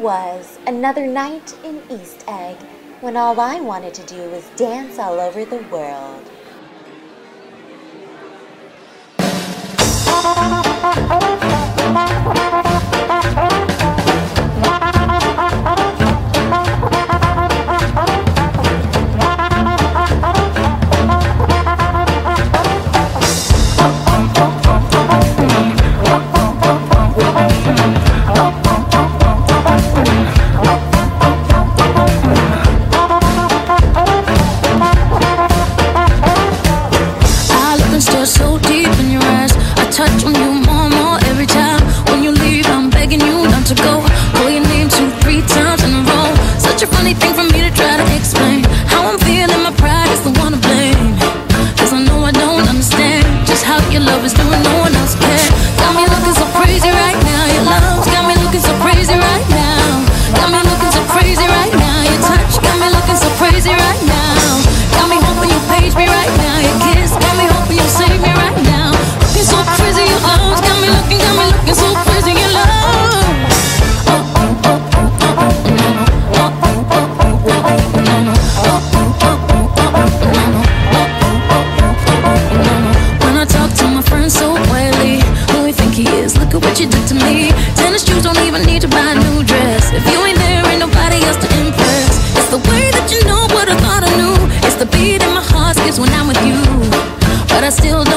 was another night in East Egg when all I wanted to do was dance all over the world. So deep in your eyes, I touch on you more and more every time. When you leave, I'm begging you not to go. Call your name 2-3 times in a row. Such a funny thing for me to try to explain. How I'm feeling, my pride is the one to blame, 'cause I know I don't understand just how your love is doing, no one else can. Got me looking so crazy right now. Your love's got me looking so crazy right now. Got me looking so crazy right now. Your touch got me looking so crazy right now. Got me hoping you page me right now. Your kiss got me hoping you save me right now. Looking so crazy, your arms got me looking so crazy in love. When I talk to my friends so quietly, who you think he is? Look at what you did to me. Tennis shoes, don't even need to buy a new dress. If you ain't there, ain't nobody else to impress. It's the way that you know what I thought I knew. The beat in my heart skips when I'm with you, but I still